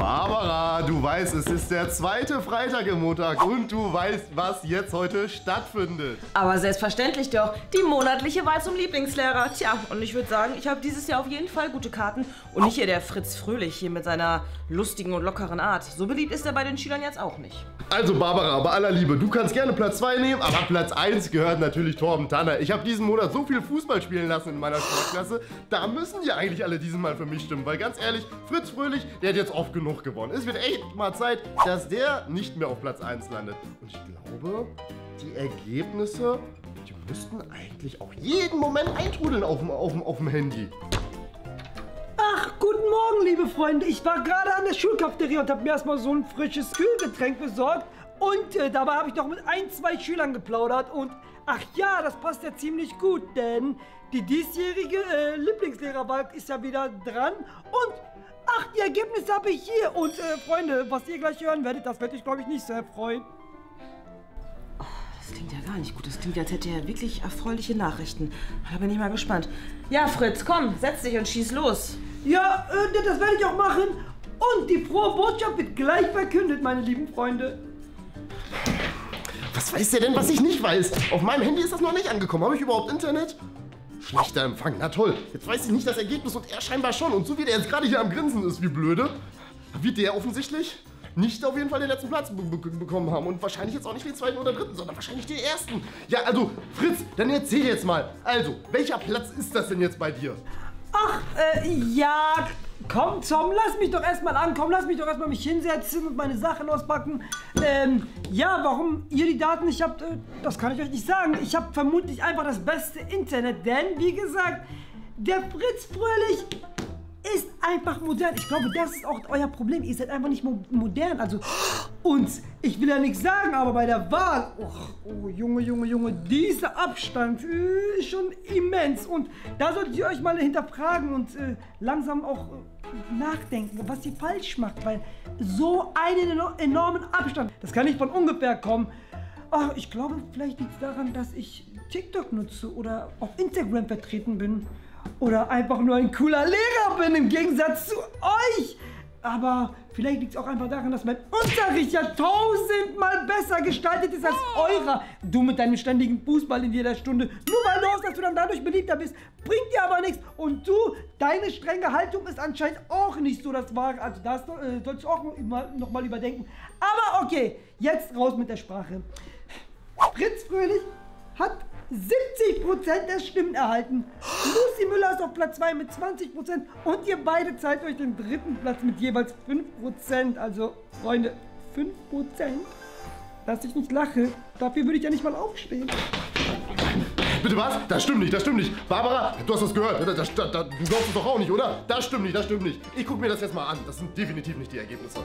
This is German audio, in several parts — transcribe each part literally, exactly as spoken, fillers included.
Barbara, du weißt, es ist der zweite Freitag im Montag und du weißt, was jetzt heute stattfindet. Aber selbstverständlich doch, die monatliche Wahl zum Lieblingslehrer. Tja, und ich würde sagen, ich habe dieses Jahr auf jeden Fall gute Karten und nicht hier der Fritz Fröhlich hier mit seiner lustigen und lockeren Art. So beliebt ist er bei den Schülern jetzt auch nicht. Also Barbara, bei aller Liebe, du kannst gerne Platz zwei nehmen, aber Platz eins gehört natürlich Torben Tanner. Ich habe diesen Monat so viel Fußball spielen lassen in meiner Sportklasse, da müssen ja eigentlich alle dieses Mal für mich stimmen, weil ganz ehrlich, Fritz Fröhlich, der hat jetzt oft genug gewonnen. Es wird echt mal Zeit, dass der nicht mehr auf Platz eins landet. Und ich glaube, die Ergebnisse, die müssten eigentlich auch jeden Moment eintrudeln auf dem, auf dem, auf dem Handy. Ach, guten Morgen, liebe Freunde. Ich war gerade an der Schulcafeterie und habe mir erstmal so ein frisches Kühlgetränk besorgt. Und äh, dabei habe ich doch mit ein, zwei Schülern geplaudert. Und ach ja, das passt ja ziemlich gut, denn die diesjährige äh, Lieblingslehrerwahl ist ja wieder dran. Und ach, die Ergebnisse habe ich hier. Und äh, Freunde, was ihr gleich hören werdet, das werde ich, glaube ich, nicht sehr freuen. Oh, das klingt ja gar nicht gut. Das klingt, als hätte er wirklich erfreuliche Nachrichten. Da bin ich mal gespannt. Ja, Fritz, komm, setz dich und schieß los. Ja, äh, das werde ich auch machen. Und die frohe Botschaft wird gleich verkündet, meine lieben Freunde. Was weiß der denn, was ich nicht weiß? Auf meinem Handy ist das noch nicht angekommen. Habe ich überhaupt Internet? Schlechter Empfang, na toll. Jetzt weiß ich nicht das Ergebnis und er scheinbar schon. Und so wie der jetzt gerade hier am Grinsen ist, wie blöde, wird der offensichtlich nicht auf jeden Fall den letzten Platz be be bekommen haben. Und wahrscheinlich jetzt auch nicht den zweiten oder dritten, sondern wahrscheinlich den ersten. Ja, also Fritz, dann erzähl jetzt mal. Also, welcher Platz ist das denn jetzt bei dir? Ach, äh, ja, komm Tom, lass mich doch erstmal ankommen, lass mich doch erstmal mich hinsetzen und meine Sachen auspacken. Ähm, ja, warum ihr die Daten nicht habt, das kann ich euch nicht sagen. Ich habe vermutlich einfach das beste Internet, denn, wie gesagt, der Fritz Fröhlich ist einfach modern. Ich glaube, das ist auch euer Problem, ihr seid einfach nicht mo modern. Also, uns, ich will ja nichts sagen, aber bei der Wahl, oh, oh Junge, Junge, Junge, dieser Abstand ist schon immens. Und da solltet ihr euch mal hinterfragen und äh, langsam auch äh, nachdenken, was ihr falsch macht. Weil so einen enormen Abstand, das kann nicht von ungefähr kommen. Ach, ich glaube, vielleicht liegt es daran, dass ich TikTok nutze oder auf Instagram vertreten bin. Oder einfach nur ein cooler Lehrer bin, im Gegensatz zu euch. Aber vielleicht liegt es auch einfach daran, dass mein Unterricht ja tausendmal besser gestaltet ist als eurer. Du mit deinem ständigen Fußball in jeder Stunde. Nur weil du aus, dass du dann dadurch beliebter bist, bringt dir aber nichts. Und du, deine strenge Haltung ist anscheinend auch nicht so das Wahre. Also das äh, sollst du auch nochmal überdenken. Aber okay, jetzt raus mit der Sprache. Fritz Fröhlich hat siebzig Prozent der Stimmen erhalten. Lucy Müller ist auf Platz zwei mit zwanzig Prozent und ihr beide zeigt euch den dritten Platz mit jeweils fünf Prozent. Also, Freunde, fünf Prozent. Dass ich nicht lache, dafür würde ich ja nicht mal aufstehen. Bitte was? Das stimmt nicht, das stimmt nicht. Barbara, du hast das gehört. Das, das, das, du glaubst es doch auch nicht, oder? Das stimmt nicht, das stimmt nicht. Ich gucke mir das jetzt mal an. Das sind definitiv nicht die Ergebnisse.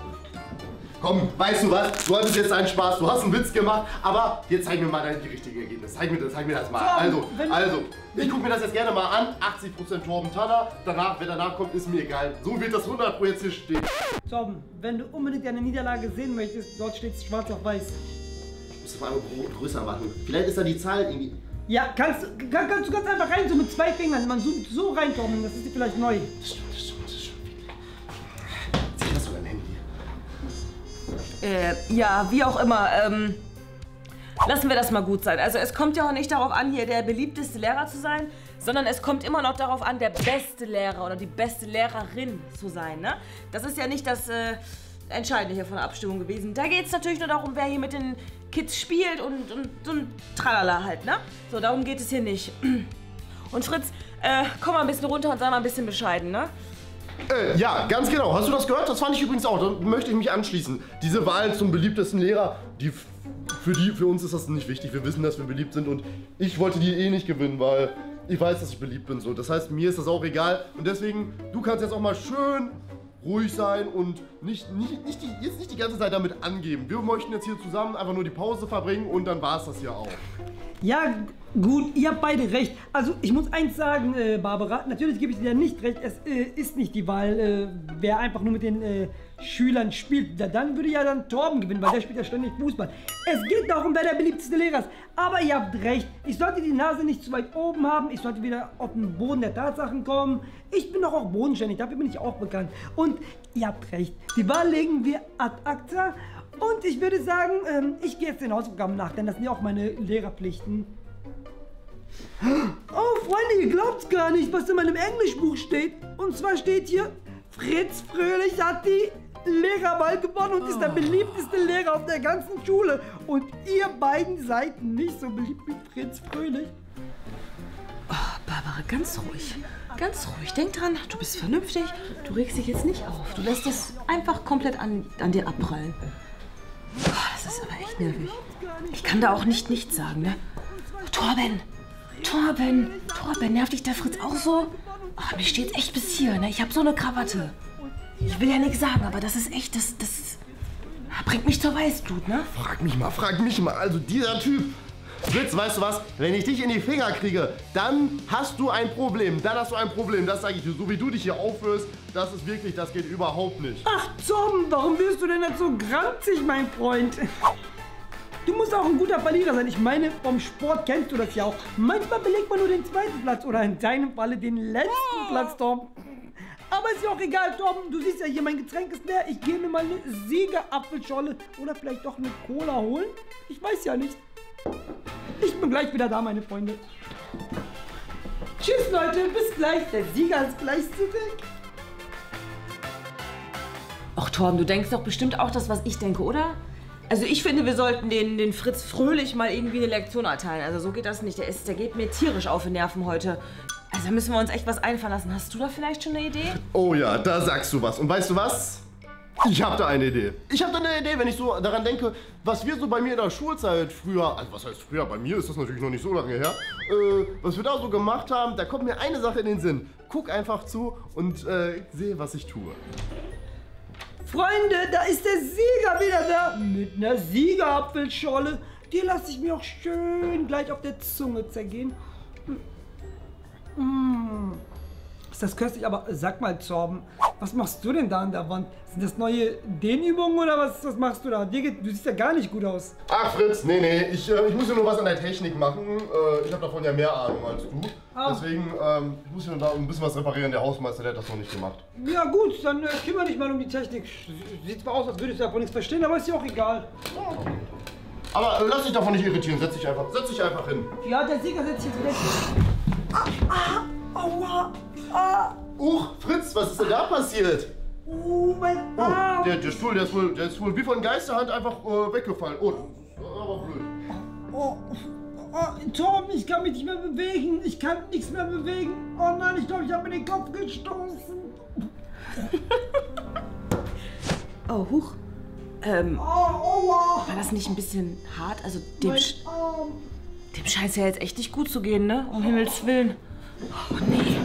Komm, weißt du was? Du hattest jetzt einen Spaß, du hast einen Witz gemacht, aber jetzt zeig mir mal die richtigen Ergebnisse. Zeig mir das, zeig mir das mal. Also, also, ich gucke mir das jetzt gerne mal an. achtzig Prozent Torben Tanner. Danach, wer danach kommt, ist mir egal. So wird das hundert Prozent jetzt hier stehen. Torben, wenn du unbedingt deine Niederlage sehen möchtest, dort steht es schwarz auf weiß. Du musst vor allem größer machen. Vielleicht ist da die Zahl irgendwie... Ja, kannst, kann, kannst du ganz einfach rein, so mit zwei Fingern. Man zoomt so reinkommen, das ist dir vielleicht neu. Das stimmt, das stimmt, das stimmt. Zieh das von deinem Handy. Äh, ja, wie auch immer, ähm, lassen wir das mal gut sein. Also es kommt ja auch nicht darauf an, hier der beliebteste Lehrer zu sein, sondern es kommt immer noch darauf an, der beste Lehrer oder die beste Lehrerin zu sein, ne? Das ist ja nicht das äh, Entscheidende hier von der Abstimmung gewesen. Da geht es natürlich nur darum, wer hier mit den Kids spielt und, und so ein Tralala halt, ne? So, darum geht es hier nicht. Und Fritz, äh, komm mal ein bisschen runter und sei mal ein bisschen bescheiden, ne? Äh, ja, ganz genau. Hast du das gehört? Das fand ich übrigens auch. Da möchte ich mich anschließen. Diese Wahl zum beliebtesten Lehrer, die für, die, für uns ist das nicht wichtig. Wir wissen, dass wir beliebt sind und ich wollte die eh nicht gewinnen, weil ich weiß, dass ich beliebt bin. So. Das heißt, mir ist das auch egal und deswegen, du kannst jetzt auch mal schön ruhig sein und nicht, nicht, nicht die, jetzt nicht die ganze Zeit damit angeben. Wir möchten jetzt hier zusammen einfach nur die Pause verbringen und dann war es das ja auch. Ja, gut, ihr habt beide recht. Also ich muss eins sagen, äh, Barbara, natürlich gebe ich dir nicht recht, es äh, ist nicht die Wahl, äh, wer einfach nur mit den äh, Schülern spielt. Da, dann würde ja dann Torben gewinnen, weil der spielt ja ständig Fußball. Es geht darum, wer der beliebteste Lehrer ist. Aber ihr habt recht, ich sollte die Nase nicht zu weit oben haben, ich sollte wieder auf den Boden der Tatsachen kommen. Ich bin doch auch bodenständig, dafür bin ich auch bekannt. Und ihr habt recht, die Wahl legen wir ad acta. Und ich würde sagen, ähm, ich gehe jetzt den Hausaufgaben nach, denn das sind ja auch meine Lehrerpflichten. Oh, Freunde, ihr glaubt gar nicht, was in meinem Englischbuch steht. Und zwar steht hier, Fritz Fröhlich hat die Lehrerwahl gewonnen und ist der beliebteste Lehrer auf der ganzen Schule. Und ihr beiden seid nicht so beliebt wie Fritz Fröhlich. Oh, Barbara, ganz ruhig. Ganz ruhig. Denk dran, du bist vernünftig. Du regst dich jetzt nicht auf. Du lässt das einfach komplett an, an dir abprallen. Oh, das ist aber echt nervig. Ich kann da auch nicht nichts sagen, ne? Oh, Torben! Torben! Torben, nervt dich der Fritz auch so? Oh, mir steht's echt bis hier, ne? Ich hab so eine Krawatte. Ich will ja nichts sagen, aber das ist echt, das, das bringt mich zur Weißglut, ne? Frag mich mal, frag mich mal. Also dieser Typ, Fritz, weißt du was? Wenn ich dich in die Finger kriege, dann hast du ein Problem. Dann hast du ein Problem, das sage ich dir. So wie du dich hier aufführst, das ist wirklich, das geht überhaupt nicht. Ach Tom, warum wirst du denn jetzt so granzig, mein Freund? Du musst auch ein guter Verlierer sein. Ich meine, vom Sport kennst du das ja auch. Manchmal belegt man nur den zweiten Platz oder in deinem Falle den letzten oh. Platz, Tom. Aber ist ja auch egal, Tom. Du siehst ja hier, mein Getränk ist leer. Ich gehe mir mal eine Siegerapfelscholle oder vielleicht doch eine Cola holen. Ich weiß ja nicht. Ich bin gleich wieder da, meine Freunde. Tschüss, Leute. Bis gleich. Der Sieger ist gleich zurück. Ach, Torben, du denkst doch bestimmt auch das, was ich denke, oder? Also ich finde, wir sollten den, den Fritz Fröhlich mal irgendwie eine Lektion erteilen. Also so geht das nicht. Der, ist, der geht mir tierisch auf die Nerven heute. Also müssen wir uns echt was einfallen lassen. Hast du da vielleicht schon eine Idee? Oh ja, da sagst du was. Und weißt du was? Ich habe da eine Idee. Ich habe da eine Idee, wenn ich so daran denke, was wir so bei mir in der Schulzeit früher, also was heißt früher, bei mir ist das natürlich noch nicht so lange her, äh, was wir da so gemacht haben, da kommt mir eine Sache in den Sinn. Guck einfach zu und äh, sehe, was ich tue. Freunde, da ist der Sieger wieder da. Mit einer Siegerapfelscholle. Die lasse ich mir auch schön gleich auf der Zunge zergehen. Mm. Ist das köstlich, aber sag mal, Torben, was machst du denn da an der Wand? Sind das neue Dehnübungen oder was, was machst du da? Dir geht, du siehst ja gar nicht gut aus. Ach Fritz, nee, nee, ich, äh, ich muss ja nur was an der Technik machen. Äh, ich habe davon ja mehr Ahnung als du. Ah. Deswegen ähm, ich muss ja da ein bisschen was reparieren. Der Hausmeister, der hat das noch nicht gemacht. Ja gut, dann äh, kümmere dich mal um die Technik. Sieht zwar aus, als würdest du davon nichts verstehen, aber ist ja auch egal. Ja. Aber äh, lass dich davon nicht irritieren, setz dich einfach, setz dich einfach hin. Ja, der Sieger setzt sich jetzt wieder hin. Ah, ah. Aua! Ah! Uch, Fritz, was ist denn da passiert? Oh, mein Arm! Oh, der, der Stuhl, der ist, wohl, der ist wohl wie von Geisterhand einfach äh, weggefallen. Oh, das ist aber blöd. Oh, oh, oh, Tom, ich kann mich nicht mehr bewegen. Ich kann nichts mehr bewegen. Oh nein, ich glaube, ich habe mir den Kopf gestoßen. Oh, huch. Ähm, oh, oh, oh. War das nicht ein bisschen hart? Also dem, mein Sch Arm. Dem scheint ja jetzt echt nicht gut zu gehen, ne? Um Himmels Willen. Oh nee.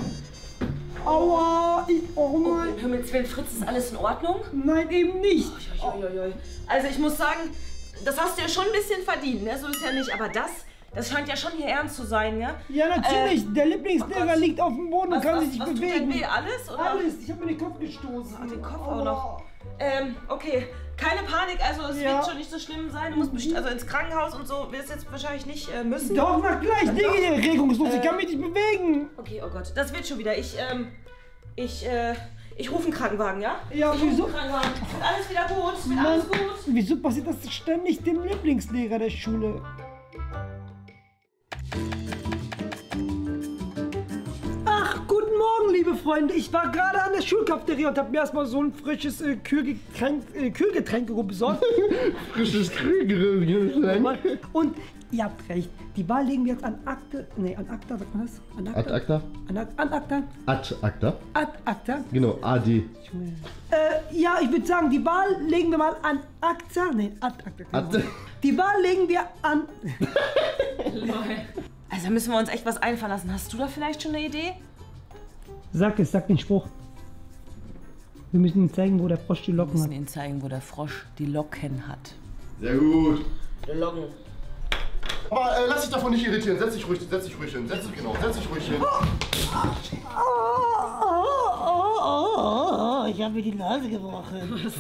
Aua! Ich, oh mein! Oh, Himmels Willen, Fritz, ist alles in Ordnung? Nein, eben nicht. Oh, oi, oi, oi, oi. Also ich muss sagen, das hast du ja schon ein bisschen verdient, ne? So ist ja nicht. Aber das, das scheint ja schon hier ernst zu sein, ne? Ja, natürlich. Ähm, der Lieblingslehrer oh liegt auf dem Boden und kann was, sich nicht was bewegen. Tut denn weh? Alles? Oder? Alles. Ich habe mir den Kopf gestoßen. Ach, den Kopf Aua. auch noch. Ähm, okay. Keine Panik, also es ja. wird schon nicht so schlimm sein. Du musst bestimmt, also ins Krankenhaus und so wirst jetzt wahrscheinlich nicht äh, müssen. Doch, mach gleich, Dinge hier regungslos, äh, ich kann mich nicht bewegen. Okay, oh Gott, das wird schon wieder. Ich, ähm, ich, äh, ich rufe einen Krankenwagen, ja? Ja, ich wieso? Rufe einen Krankenwagen. Ist alles wieder gut? Ist Mann, alles gut? Wieso passiert das ständig dem Lieblingslehrer der Schule? Morgen, liebe Freunde. Ich war gerade an der Schulcafeteria und habe mir erstmal so ein frisches äh, Kühlgetränk, äh, Kühlgetränk besorgt. Frisches Kühlgetränk. Und ihr habt recht. Die Wahl legen wir jetzt an Akte. Ne, an Akta, sagt man das? An Akta. Ad Akta. An, an Akta. Ad Akta. Ad Akta. Genau, A D. Äh, ja, ich würde sagen, die Wahl legen wir mal an Akta. Ne, Ad Akta. Genau. Ad die Wahl legen wir an. Also müssen wir uns echt was einfallen lassen. Hast du da vielleicht schon eine Idee? Sag es, sag den Spruch. Wir müssen ihm zeigen, wo der Frosch die Locken hat. Wir müssen ihm zeigen, wo der Frosch die Locken hat. Sehr gut. Die Locken. Aber äh, lass dich davon nicht irritieren. Setz dich ruhig, setz dich ruhig hin. Setz dich, genau, setz dich ruhig hin. Oh, oh, oh, oh, oh. Ich habe mir die Nase gebrochen.